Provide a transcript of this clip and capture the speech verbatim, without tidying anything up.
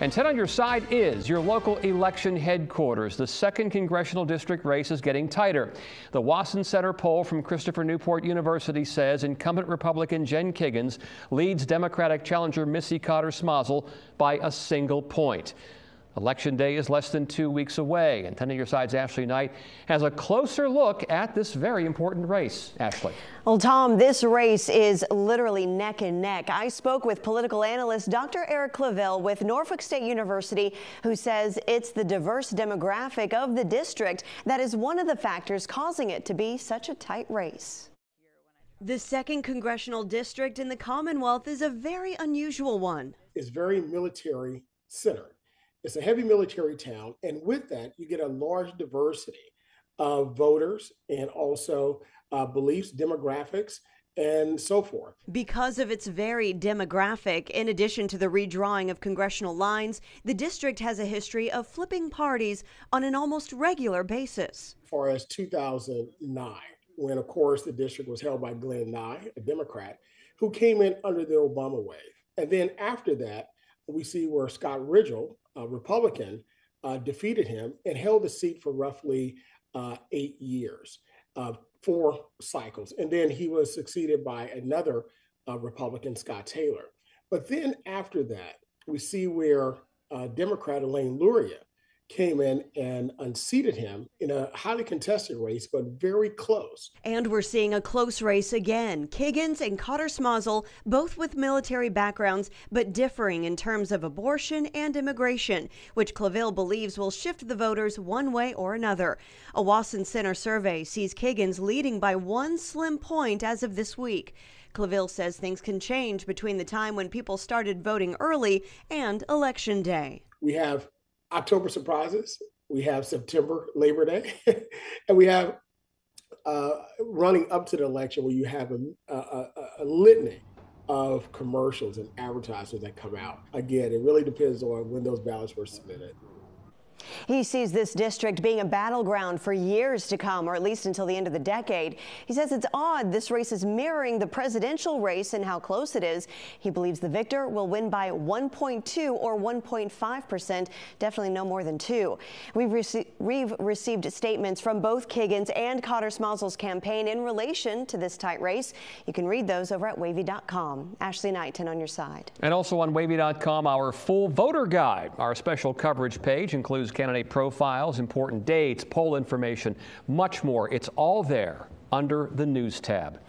And ten on your side is your local election headquarters. The second congressional district race is getting tighter. The Wason Center poll from Christopher Newport University says incumbent Republican Jen Kiggans leads Democratic challenger Missy Cotter Smasal by a single point. Election Day is less than two weeks away, and ten on your side's Ashley Knight has a closer look at this very important race. Ashley. Well, Tom, this race is literally neck and neck. I spoke with political analyst Doctor Eric Claville with Norfolk State University, who says it's the diverse demographic of the district that is one of the factors causing it to be such a tight race. The second congressional district in the Commonwealth is a very unusual one. It's very military-centered. It's a heavy military town, and with that, you get a large diversity of voters and also uh, beliefs, demographics, and so forth. Because of its varied demographic, in addition to the redrawing of congressional lines, the district has a history of flipping parties on an almost regular basis. As far as two thousand nine, when, of course, the district was held by Glenn Nye, a Democrat, who came in under the Obama wave. And then after that, we see where Scott Rigell, a Republican, uh, defeated him and held the seat for roughly uh, eight years, uh, four cycles. And then he was succeeded by another uh, Republican, Scott Taylor. But then after that, we see where uh, Democrat Elaine Luria came in and unseated him in a highly contested race, but very close. And we're seeing a close race again. Kiggans and Cotter Smasal, both with military backgrounds, but differing in terms of abortion and immigration, which Claville believes will shift the voters one way or another. A Wason Center survey sees Kiggans leading by one slim point as of this week. Claville says things can change between the time when people started voting early and Election Day. We have October surprises, we have September, Labor Day, and we have uh, running up to the election where you have a, a, a litany of commercials and advertisements that come out. Again, it really depends on when those ballots were submitted. He sees this district being a battleground for years to come, or at least until the end of the decade. He says it's odd this race is mirroring the presidential race and how close it is. He believes the victor will win by one point two or one point five percent, definitely no more than two. We've, rece we've received statements from both Kiggans and Cotter Smasal's campaign in relation to this tight race. You can read those over at Wavy dot com. Ashley Knight, ten on your side. And also on Wavy dot com, our full voter guide. Our special coverage page includes candidate profiles, important dates, poll information, much more. It's all there under the news tab.